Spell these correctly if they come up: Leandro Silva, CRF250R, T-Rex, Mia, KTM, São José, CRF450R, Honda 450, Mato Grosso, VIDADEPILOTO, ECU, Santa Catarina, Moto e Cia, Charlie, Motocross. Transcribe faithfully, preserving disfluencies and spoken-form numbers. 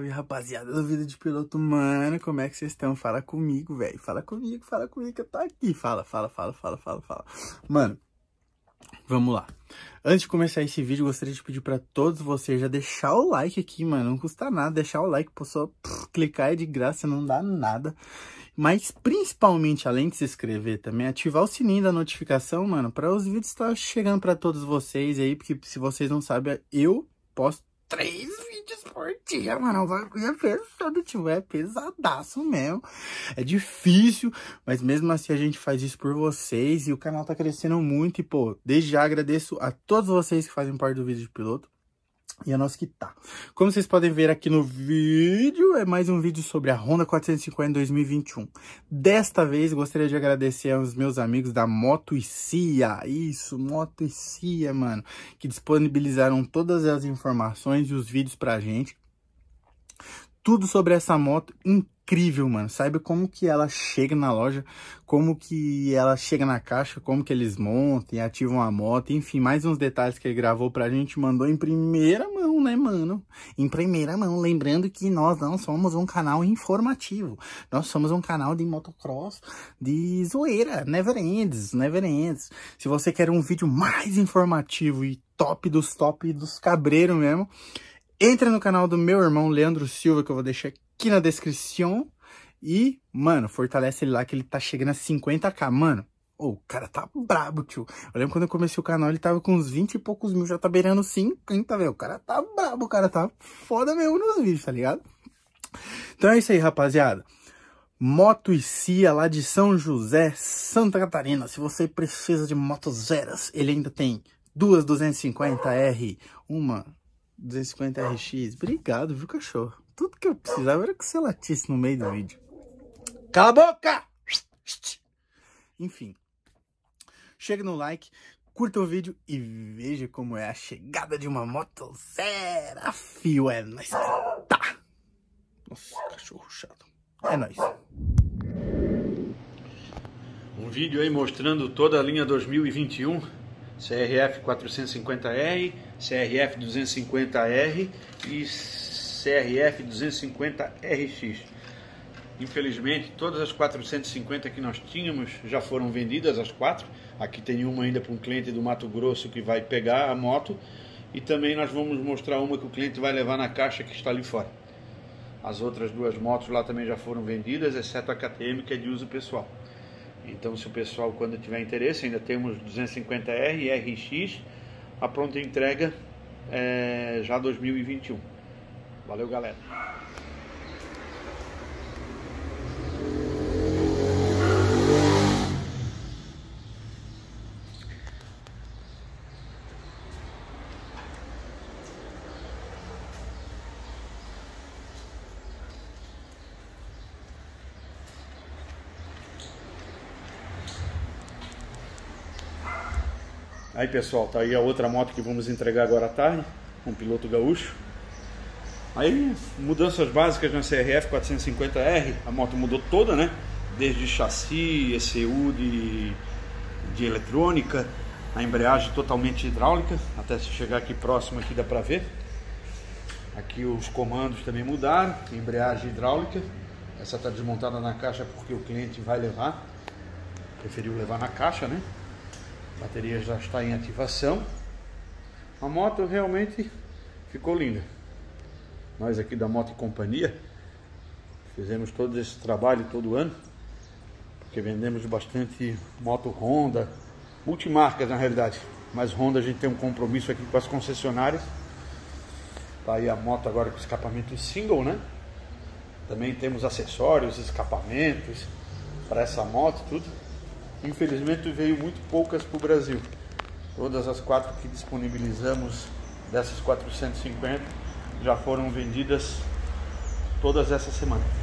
Salve, rapaziada do Vida de Piloto, mano, como é que vocês estão? Fala comigo, velho, fala comigo, fala comigo que eu tô aqui, fala, fala, fala, fala, fala, fala, mano, vamos lá. Antes de começar esse vídeo, gostaria de pedir pra todos vocês já deixar o like aqui, mano, não custa nada, deixar o like, pô, só pff, clicar é de graça, não dá nada, mas principalmente, além de se inscrever também, ativar o sininho da notificação, mano, pra os vídeos estar chegando pra todos vocês aí, porque se vocês não sabem, eu posto três vídeos por dia, mano, o bagulho é pesado, tipo, é pesadaço mesmo, é difícil, mas mesmo assim a gente faz isso por vocês e o canal tá crescendo muito e, pô, desde já agradeço a todos vocês que fazem parte do Vídeo de Piloto e a nós que tá. Como vocês podem ver aqui no vídeo, é mais um vídeo sobre a Honda quatrocentos e cinquenta dois mil e vinte e um. Desta vez, gostaria de agradecer aos meus amigos da Moto e Cia. Isso, Moto e Cia, mano. Que disponibilizaram todas as informações e os vídeos pra gente. Tudo sobre essa moto incrível, mano. Saiba como que ela chega na loja, como que ela chega na caixa, como que eles montam e ativam a moto. Enfim, mais uns detalhes que ele gravou pra gente, mandou em primeira mão, né, mano? Em primeira mão. Lembrando que nós não somos um canal informativo. Nós somos um canal de motocross, de zoeira. Never ends, never ends. Se você quer um vídeo mais informativo e top dos top dos cabreiros mesmo, entra no canal do meu irmão, Leandro Silva, que eu vou deixar aqui na descrição. E, mano, fortalece ele lá, que ele tá chegando a cinquenta K, mano. Oh, o cara tá brabo, tio. Eu lembro quando eu comecei o canal, ele tava com uns vinte e poucos mil, já tá beirando cinquenta, velho. O cara tá brabo, o cara tá foda mesmo nos vídeos, tá ligado? Então é isso aí, rapaziada. Moto e Cia, lá de São José, Santa Catarina. Se você precisa de motos zeras, ele ainda tem duas duzentos e cinquenta R, uma duzentos e cinquenta R X, obrigado, viu, cachorro? Tudo que eu precisava era que você latisse no meio do vídeo. Cala a boca! Enfim, chega no like, curta o vídeo e veja como é a chegada de uma moto zero fio. É nóis, tá? Nossa, cachorro chato. É nóis. Um vídeo aí mostrando toda a linha dois mil e vinte e um. C R F quatrocentos e cinquenta R, C R F duzentos e cinquenta R e C R F duzentos e cinquenta R X. Infelizmente, todas as quatrocentos e cinquenta que nós tínhamos já foram vendidas, as quatro. Aqui tem uma ainda para um cliente do Mato Grosso que vai pegar a moto. E também nós vamos mostrar uma que o cliente vai levar na caixa que está ali fora. As outras duas motos lá também já foram vendidas, exceto a K T M, que é de uso pessoal. Então, se o pessoal, quando tiver interesse, ainda temos duzentos e cinquenta R e R X, a pronta entrega é, já dois mil e vinte e um. Valeu, galera! Aí, pessoal, tá aí a outra moto que vamos entregar agora à tarde, com um piloto gaúcho. Aí, mudanças básicas na C R F quatrocentos e cinquenta R, a moto mudou toda, né? Desde chassi, E C U de, de eletrônica, a embreagem totalmente hidráulica, até se chegar aqui próximo aqui dá pra ver. Aqui os comandos também mudaram, embreagem hidráulica, essa tá desmontada na caixa porque o cliente vai levar, preferiu levar na caixa, né? A bateria já está em ativação. A moto realmente ficou linda. Nós aqui da Moto e Companhia fizemos todo esse trabalho todo ano, porque vendemos bastante moto Honda, multimarcas na realidade, mas Honda a gente tem um compromisso aqui com as concessionárias. Tá aí a moto agora com escapamento single, né? Também temos acessórios, escapamentos para essa moto, tudo. Infelizmente veio muito poucas para o Brasil. Todas as quatro que disponibilizamos dessas quatrocentos e cinquenta já foram vendidas todas essa semana.